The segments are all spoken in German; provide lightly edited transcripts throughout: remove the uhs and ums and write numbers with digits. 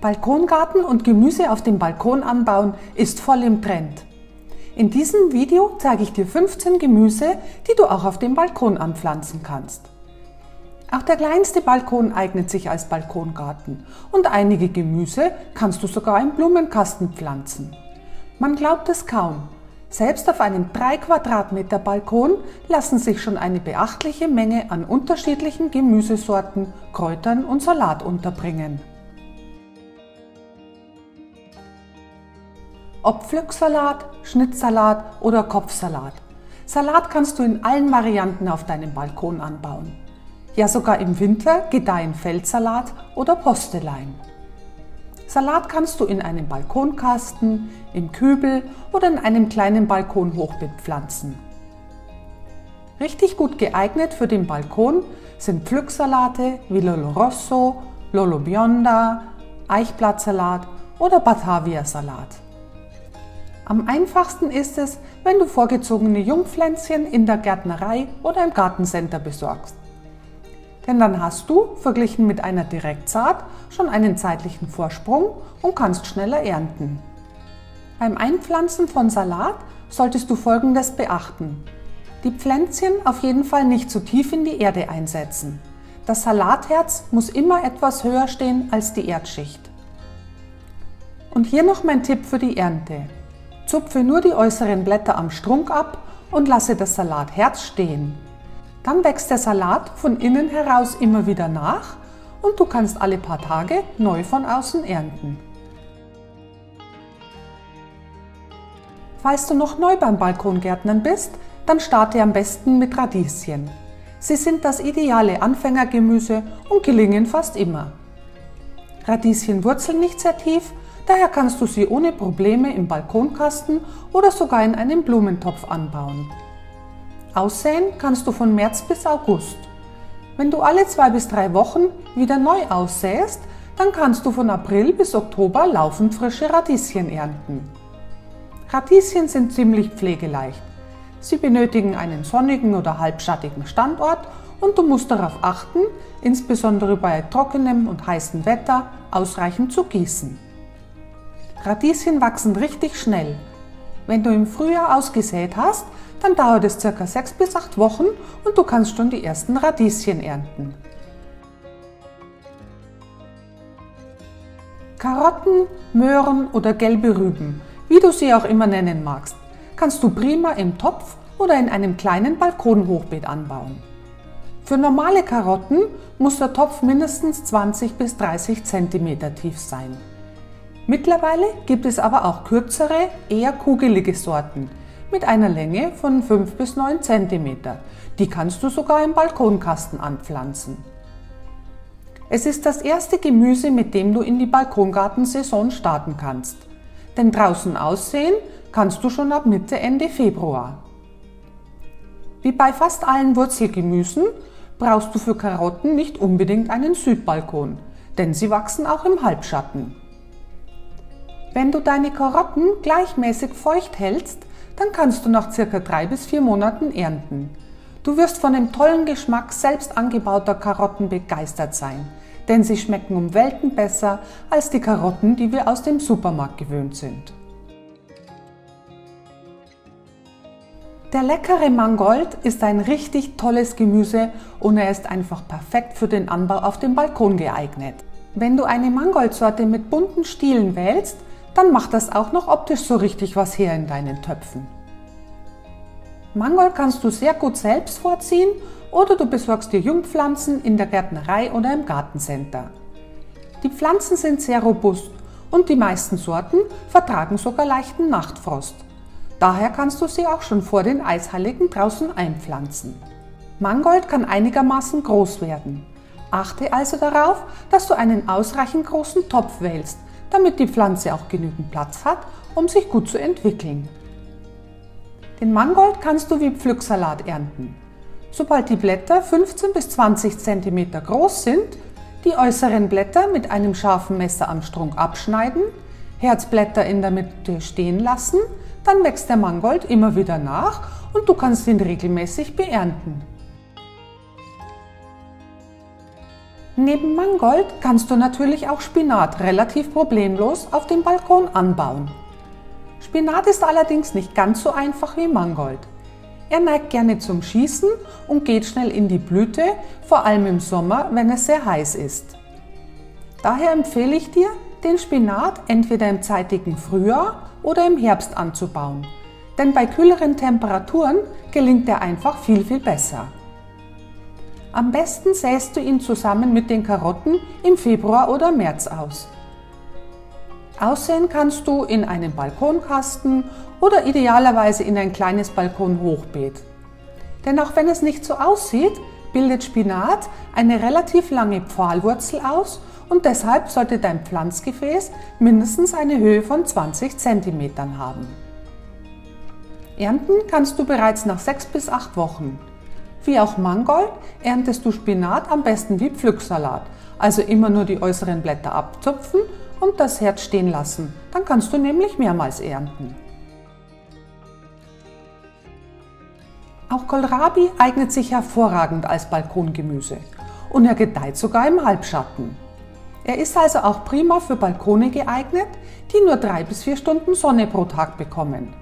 Balkongarten und Gemüse auf dem Balkon anbauen ist voll im Trend. In diesem Video zeige ich dir 15 Gemüse, die du auch auf dem Balkon anpflanzen kannst. Auch der kleinste Balkon eignet sich als Balkongarten und einige Gemüse kannst du sogar im Blumenkasten pflanzen. Man glaubt es kaum. Selbst auf einem 3 Quadratmeter Balkon lassen sich schon eine beachtliche Menge an unterschiedlichen Gemüsesorten, Kräutern und Salat unterbringen. Ob Pflücksalat, Schnittsalat oder Kopfsalat. Salat kannst du in allen Varianten auf deinem Balkon anbauen. Ja, sogar im Winter gedeihen Feldsalat oder Postelein. Salat kannst du in einem Balkonkasten, im Kübel oder in einem kleinen Balkonhochbeet pflanzen. Richtig gut geeignet für den Balkon sind Pflücksalate wie Lollo Rosso, Lollo Bionda, Eichblattsalat oder Batavia-Salat. Am einfachsten ist es, wenn du vorgezogene Jungpflänzchen in der Gärtnerei oder im Gartencenter besorgst. Denn dann hast du, verglichen mit einer Direktsaat, schon einen zeitlichen Vorsprung und kannst schneller ernten. Beim Einpflanzen von Salat solltest du Folgendes beachten. Die Pflänzchen auf jeden Fall nicht zu tief in die Erde einsetzen. Das Salatherz muss immer etwas höher stehen als die Erdschicht. Und hier noch mein Tipp für die Ernte. Zupfe nur die äußeren Blätter am Strunk ab und lasse das Salatherz stehen. Dann wächst der Salat von innen heraus immer wieder nach und du kannst alle paar Tage neu von außen ernten. Falls du noch neu beim Balkongärtnern bist, dann starte am besten mit Radieschen. Sie sind das ideale Anfängergemüse und gelingen fast immer. Radieschen wurzeln nicht sehr tief, daher kannst du sie ohne Probleme im Balkonkasten oder sogar in einem Blumentopf anbauen. Aussäen kannst du von März bis August. Wenn du alle 2 bis 3 Wochen wieder neu aussäst, dann kannst du von April bis Oktober laufend frische Radieschen ernten. Radieschen sind ziemlich pflegeleicht. Sie benötigen einen sonnigen oder halbschattigen Standort und du musst darauf achten, insbesondere bei trockenem und heißem Wetter ausreichend zu gießen. Radieschen wachsen richtig schnell. Wenn du im Frühjahr ausgesät hast, dann dauert es ca. 6 bis 8 Wochen und du kannst schon die ersten Radieschen ernten. Karotten, Möhren oder gelbe Rüben, wie du sie auch immer nennen magst, kannst du prima im Topf oder in einem kleinen Balkonhochbeet anbauen. Für normale Karotten muss der Topf mindestens 20 bis 30 cm tief sein. Mittlerweile gibt es aber auch kürzere, eher kugelige Sorten mit einer Länge von 5 bis 9 cm. Die kannst du sogar im Balkonkasten anpflanzen. Es ist das erste Gemüse, mit dem du in die Balkongartensaison starten kannst. Denn draußen aussehen kannst du schon ab Mitte, Ende Februar. Wie bei fast allen Wurzelgemüsen brauchst du für Karotten nicht unbedingt einen Südbalkon, denn sie wachsen auch im Halbschatten. Wenn du deine Karotten gleichmäßig feucht hältst, dann kannst du nach ca. 3 bis 4 Monaten ernten. Du wirst von dem tollen Geschmack selbst angebauter Karotten begeistert sein, denn sie schmecken um Welten besser als die Karotten, die wir aus dem Supermarkt gewöhnt sind. Der leckere Mangold ist ein richtig tolles Gemüse und er ist einfach perfekt für den Anbau auf dem Balkon geeignet. Wenn du eine Mangoldsorte mit bunten Stielen wählst, dann macht das auch noch optisch so richtig was her in deinen Töpfen. Mangold kannst du sehr gut selbst vorziehen oder du besorgst dir Jungpflanzen in der Gärtnerei oder im Gartencenter. Die Pflanzen sind sehr robust und die meisten Sorten vertragen sogar leichten Nachtfrost. Daher kannst du sie auch schon vor den Eisheiligen draußen einpflanzen. Mangold kann einigermaßen groß werden. Achte also darauf, dass du einen ausreichend großen Topf wählst, damit die Pflanze auch genügend Platz hat, um sich gut zu entwickeln. Den Mangold kannst du wie Pflücksalat ernten. Sobald die Blätter 15 bis 20 cm groß sind, die äußeren Blätter mit einem scharfen Messer am Strunk abschneiden, Herzblätter in der Mitte stehen lassen, dann wächst der Mangold immer wieder nach und du kannst ihn regelmäßig beernten. Neben Mangold kannst du natürlich auch Spinat relativ problemlos auf dem Balkon anbauen. Spinat ist allerdings nicht ganz so einfach wie Mangold. Er neigt gerne zum Schießen und geht schnell in die Blüte, vor allem im Sommer, wenn es sehr heiß ist. Daher empfehle ich dir, den Spinat entweder im zeitigen Frühjahr oder im Herbst anzubauen, denn bei kühleren Temperaturen gelingt er einfach viel, viel besser. Am besten säst du ihn zusammen mit den Karotten im Februar oder März aus. Aussäen kannst du in einen Balkonkasten oder idealerweise in ein kleines Balkonhochbeet. Denn auch wenn es nicht so aussieht, bildet Spinat eine relativ lange Pfahlwurzel aus und deshalb sollte dein Pflanzgefäß mindestens eine Höhe von 20 cm haben. Ernten kannst du bereits nach 6 bis 8 Wochen. Wie auch Mangold erntest du Spinat am besten wie Pflücksalat, also immer nur die äußeren Blätter abzupfen und das Herz stehen lassen, dann kannst du nämlich mehrmals ernten. Auch Kohlrabi eignet sich hervorragend als Balkongemüse und er gedeiht sogar im Halbschatten. Er ist also auch prima für Balkone geeignet, die nur 3 bis 4 Stunden Sonne pro Tag bekommen.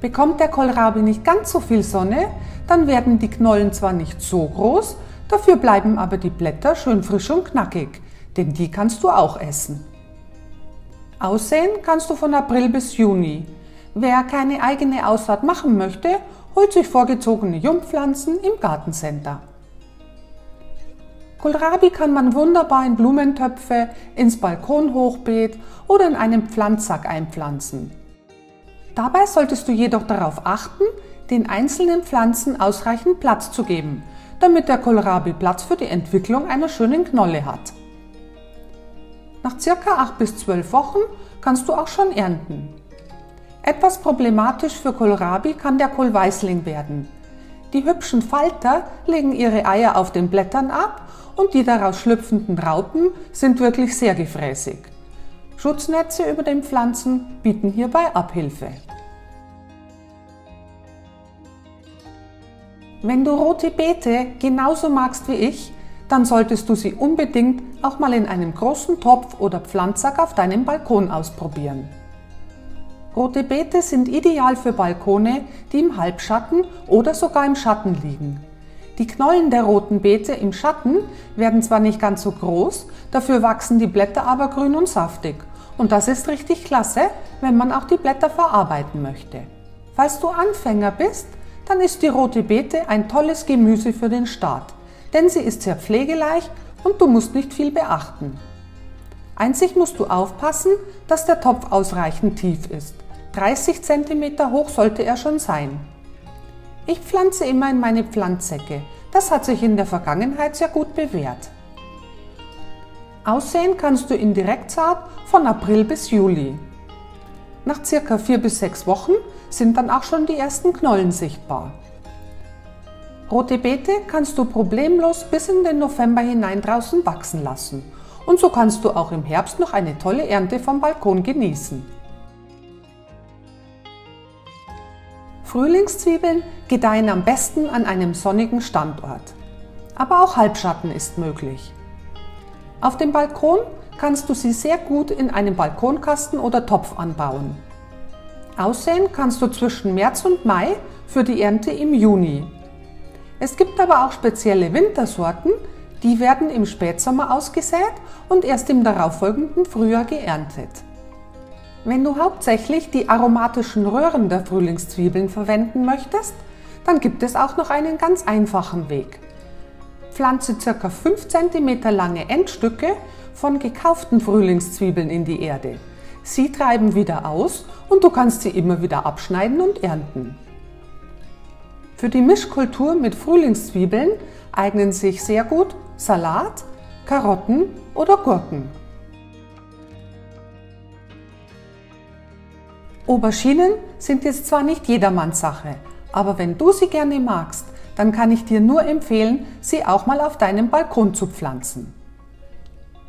Bekommt der Kohlrabi nicht ganz so viel Sonne, dann werden die Knollen zwar nicht so groß, dafür bleiben aber die Blätter schön frisch und knackig, denn die kannst du auch essen. Aussäen kannst du von April bis Juni. Wer keine eigene Aussaat machen möchte, holt sich vorgezogene Jungpflanzen im Gartencenter. Kohlrabi kann man wunderbar in Blumentöpfe, ins Balkonhochbeet oder in einen Pflanzsack einpflanzen. Dabei solltest du jedoch darauf achten, den einzelnen Pflanzen ausreichend Platz zu geben, damit der Kohlrabi Platz für die Entwicklung einer schönen Knolle hat. Nach ca. 8 bis 12 Wochen kannst du auch schon ernten. Etwas problematisch für Kohlrabi kann der Kohlweißling werden. Die hübschen Falter legen ihre Eier auf den Blättern ab und die daraus schlüpfenden Raupen sind wirklich sehr gefräßig. Schutznetze über den Pflanzen bieten hierbei Abhilfe. Wenn du rote Beete genauso magst wie ich, dann solltest du sie unbedingt auch mal in einem großen Topf oder Pflanzsack auf deinem Balkon ausprobieren. Rote Beete sind ideal für Balkone, die im Halbschatten oder sogar im Schatten liegen. Die Knollen der roten Beete im Schatten werden zwar nicht ganz so groß, dafür wachsen die Blätter aber grün und saftig. Und das ist richtig klasse, wenn man auch die Blätter verarbeiten möchte. Falls du Anfänger bist, dann ist die rote Beete ein tolles Gemüse für den Start, denn sie ist sehr pflegeleicht und du musst nicht viel beachten. Einzig musst du aufpassen, dass der Topf ausreichend tief ist. 30 cm hoch sollte er schon sein. Ich pflanze immer in meine Pflanzsäcke. Das hat sich in der Vergangenheit sehr gut bewährt. Aussäen kannst du in Direktsaat von April bis Juli. Nach ca. 4 bis 6 Wochen sind dann auch schon die ersten Knollen sichtbar. Rote Beete kannst du problemlos bis in den November hinein draußen wachsen lassen. Und so kannst du auch im Herbst noch eine tolle Ernte vom Balkon genießen. Frühlingszwiebeln gedeihen am besten an einem sonnigen Standort. Aber auch Halbschatten ist möglich. Auf dem Balkon kannst du sie sehr gut in einem Balkonkasten oder Topf anbauen. Aussäen kannst du zwischen März und Mai für die Ernte im Juni. Es gibt aber auch spezielle Wintersorten, die werden im Spätsommer ausgesät und erst im darauffolgenden Frühjahr geerntet. Wenn du hauptsächlich die aromatischen Röhren der Frühlingszwiebeln verwenden möchtest, dann gibt es auch noch einen ganz einfachen Weg. Pflanze ca. 5 cm lange Endstücke von gekauften Frühlingszwiebeln in die Erde. Sie treiben wieder aus und du kannst sie immer wieder abschneiden und ernten. Für die Mischkultur mit Frühlingszwiebeln eignen sich sehr gut Salat, Karotten oder Gurken. Auberginen sind jetzt zwar nicht jedermanns Sache, aber wenn du sie gerne magst, dann kann ich dir nur empfehlen, sie auch mal auf deinem Balkon zu pflanzen.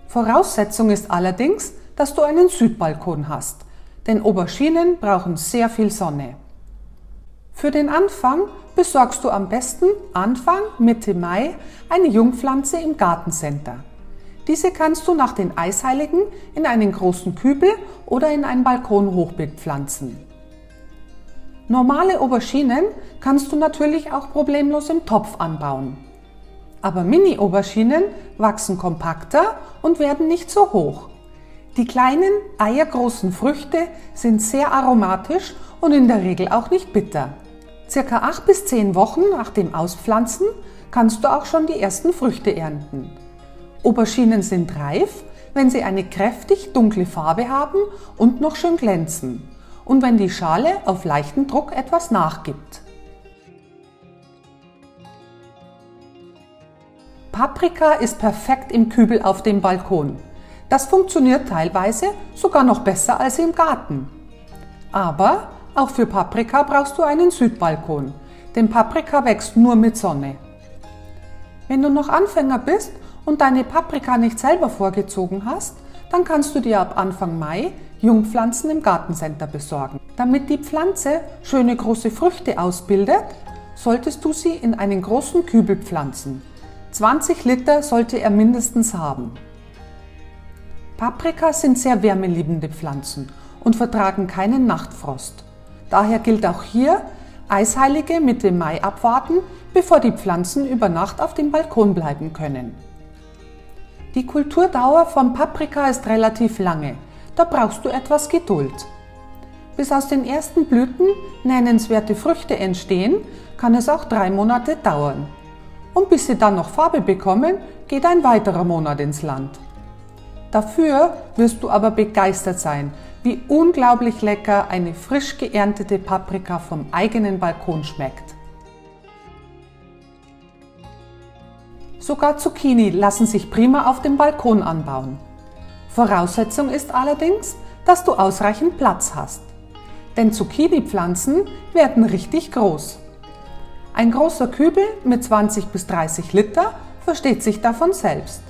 Voraussetzung ist allerdings, dass du einen Südbalkon hast, denn Auberginen brauchen sehr viel Sonne. Für den Anfang besorgst du am besten Anfang, Mitte Mai eine Jungpflanze im Gartencenter. Diese kannst du nach den Eisheiligen in einen großen Kübel oder in ein Balkonhochbeet pflanzen. Normale Auberginen kannst du natürlich auch problemlos im Topf anbauen. Aber Mini-Auberginen wachsen kompakter und werden nicht so hoch. Die kleinen, eiergroßen Früchte sind sehr aromatisch und in der Regel auch nicht bitter. Circa 8 bis 10 Wochen nach dem Auspflanzen kannst du auch schon die ersten Früchte ernten. Auberginen sind reif, wenn sie eine kräftig dunkle Farbe haben und noch schön glänzen und wenn die Schale auf leichten Druck etwas nachgibt. Paprika ist perfekt im Kübel auf dem Balkon. Das funktioniert teilweise sogar noch besser als im Garten. Aber auch für Paprika brauchst du einen Südbalkon, denn Paprika wächst nur mit Sonne. Wenn du noch Anfänger bist und deine Paprika nicht selber vorgezogen hast, dann kannst du dir ab Anfang Mai Jungpflanzen im Gartencenter besorgen. Damit die Pflanze schöne große Früchte ausbildet, solltest du sie in einen großen Kübel pflanzen. 20 Liter sollte er mindestens haben. Paprika sind sehr wärmeliebende Pflanzen und vertragen keinen Nachtfrost. Daher gilt auch hier, Eisheilige Mitte Mai abwarten, bevor die Pflanzen über Nacht auf dem Balkon bleiben können. Die Kulturdauer von Paprika ist relativ lange, da brauchst du etwas Geduld. Bis aus den ersten Blüten nennenswerte Früchte entstehen, kann es auch 3 Monate dauern. Und bis sie dann noch Farbe bekommen, geht ein weiterer Monat ins Land. Dafür wirst du aber begeistert sein, wie unglaublich lecker eine frisch geerntete Paprika vom eigenen Balkon schmeckt. Sogar Zucchini lassen sich prima auf dem Balkon anbauen. Voraussetzung ist allerdings, dass du ausreichend Platz hast. Denn Zucchini-Pflanzen werden richtig groß. Ein großer Kübel mit 20 bis 30 Liter versteht sich davon selbst.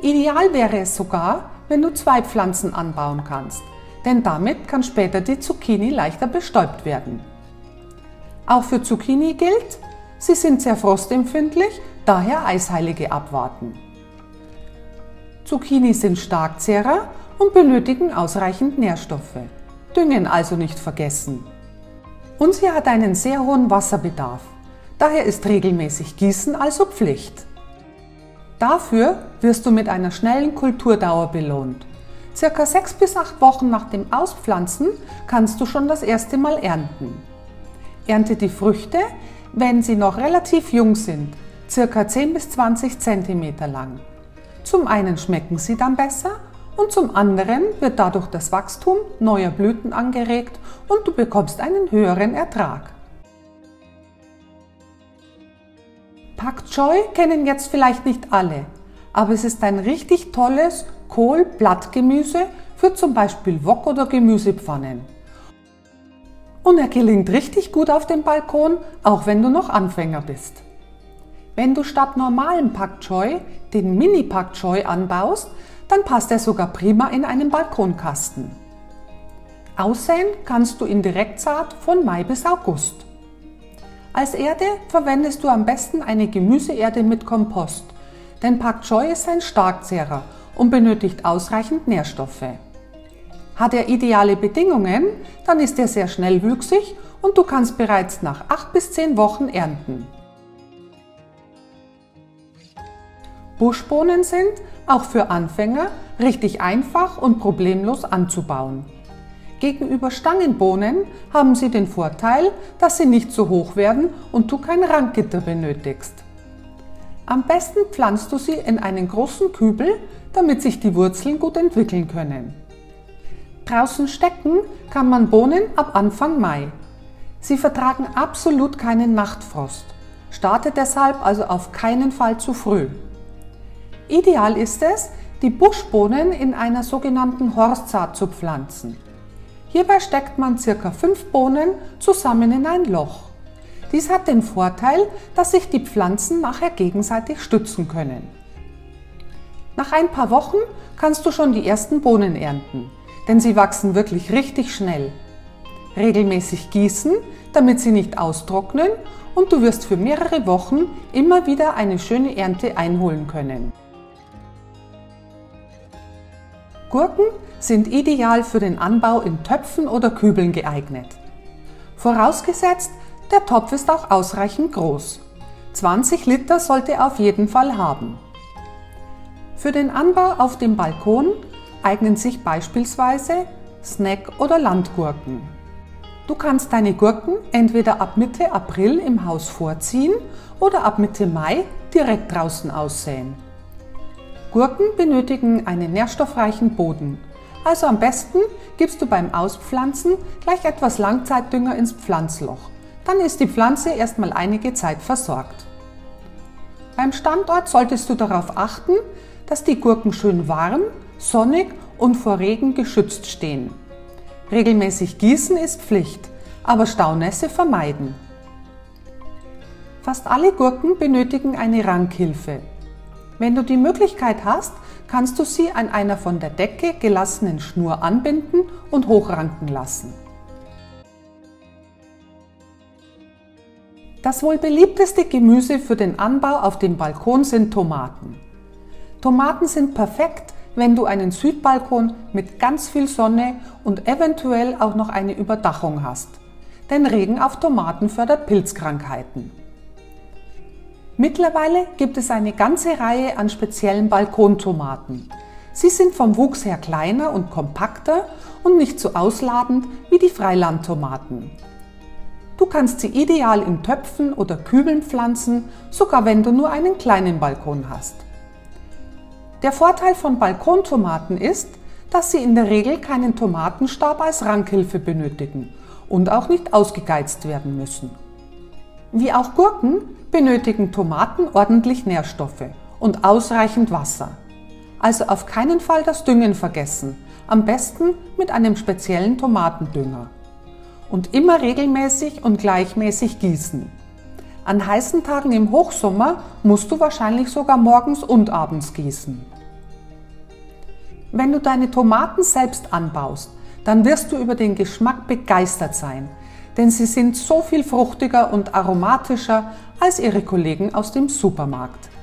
Ideal wäre es sogar, wenn du 2 Pflanzen anbauen kannst, denn damit kann später die Zucchini leichter bestäubt werden. Auch für Zucchini gilt, sie sind sehr frostempfindlich, daher Eisheilige abwarten. Zucchini sind Starkzehrer und benötigen ausreichend Nährstoffe. Düngen also nicht vergessen. Und sie hat einen sehr hohen Wasserbedarf. Daher ist regelmäßig Gießen also Pflicht. Dafür wirst du mit einer schnellen Kulturdauer belohnt. Circa 6 bis 8 Wochen nach dem Auspflanzen kannst du schon das erste Mal ernten. Ernte die Früchte, wenn sie noch relativ jung sind, circa 10 bis 20 cm lang. Zum einen schmecken sie dann besser und zum anderen wird dadurch das Wachstum neuer Blüten angeregt und du bekommst einen höheren Ertrag. Pak Choi kennen jetzt vielleicht nicht alle, aber es ist ein richtig tolles Kohl-Blattgemüse für zum Beispiel Wok oder Gemüsepfannen. Und er gelingt richtig gut auf dem Balkon, auch wenn du noch Anfänger bist. Wenn du statt normalem Pak Choi den Mini-Pak Choi anbaust, dann passt er sogar prima in einen Balkonkasten. Aussäen kannst du ihn direkt saat von Mai bis August. Als Erde verwendest du am besten eine Gemüseerde mit Kompost, denn Pak Choi ist ein Starkzehrer und benötigt ausreichend Nährstoffe. Hat er ideale Bedingungen, dann ist er sehr schnellwüchsig und du kannst bereits nach 8 bis 10 Wochen ernten. Buschbohnen sind, auch für Anfänger, richtig einfach und problemlos anzubauen. Gegenüber Stangenbohnen haben sie den Vorteil, dass sie nicht so hoch werden und du kein Rankgitter benötigst. Am besten pflanzt du sie in einen großen Kübel, damit sich die Wurzeln gut entwickeln können. Draußen stecken kann man Bohnen ab Anfang Mai. Sie vertragen absolut keinen Nachtfrost. Starte deshalb also auf keinen Fall zu früh. Ideal ist es, die Buschbohnen in einer sogenannten Horstsaat zu pflanzen. Hierbei steckt man ca. 5 Bohnen zusammen in ein Loch. Dies hat den Vorteil, dass sich die Pflanzen nachher gegenseitig stützen können. Nach ein paar Wochen kannst du schon die ersten Bohnen ernten, denn sie wachsen wirklich richtig schnell. Regelmäßig gießen, damit sie nicht austrocknen, und du wirst für mehrere Wochen immer wieder eine schöne Ernte einholen können. Gurken sind ideal für den Anbau in Töpfen oder Kübeln geeignet. Vorausgesetzt, der Topf ist auch ausreichend groß. 20 Liter sollte er auf jeden Fall haben. Für den Anbau auf dem Balkon eignen sich beispielsweise Snack- oder Landgurken. Du kannst deine Gurken entweder ab Mitte April im Haus vorziehen oder ab Mitte Mai direkt draußen aussäen. Gurken benötigen einen nährstoffreichen Boden, also am besten gibst du beim Auspflanzen gleich etwas Langzeitdünger ins Pflanzloch. Dann ist die Pflanze erstmal einige Zeit versorgt. Beim Standort solltest du darauf achten, dass die Gurken schön warm, sonnig und vor Regen geschützt stehen. Regelmäßig gießen ist Pflicht, aber Staunässe vermeiden. Fast alle Gurken benötigen eine Rankhilfe. Wenn du die Möglichkeit hast, kannst du sie an einer von der Decke gelassenen Schnur anbinden und hochranken lassen. Das wohl beliebteste Gemüse für den Anbau auf dem Balkon sind Tomaten. Tomaten sind perfekt, wenn du einen Südbalkon mit ganz viel Sonne und eventuell auch noch eine Überdachung hast, denn Regen auf Tomaten fördert Pilzkrankheiten. Mittlerweile gibt es eine ganze Reihe an speziellen Balkontomaten. Sie sind vom Wuchs her kleiner und kompakter und nicht so ausladend wie die Freilandtomaten. Du kannst sie ideal in Töpfen oder Kübeln pflanzen, sogar wenn du nur einen kleinen Balkon hast. Der Vorteil von Balkontomaten ist, dass sie in der Regel keinen Tomatenstab als Rankhilfe benötigen und auch nicht ausgegeizt werden müssen. Wie auch Gurken benötigen Tomaten ordentlich Nährstoffe und ausreichend Wasser. Also auf keinen Fall das Düngen vergessen, am besten mit einem speziellen Tomatendünger. Und immer regelmäßig und gleichmäßig gießen. An heißen Tagen im Hochsommer musst du wahrscheinlich sogar morgens und abends gießen. Wenn du deine Tomaten selbst anbaust, dann wirst du über den Geschmack begeistert sein, denn sie sind so viel fruchtiger und aromatischer als ihre Kollegen aus dem Supermarkt.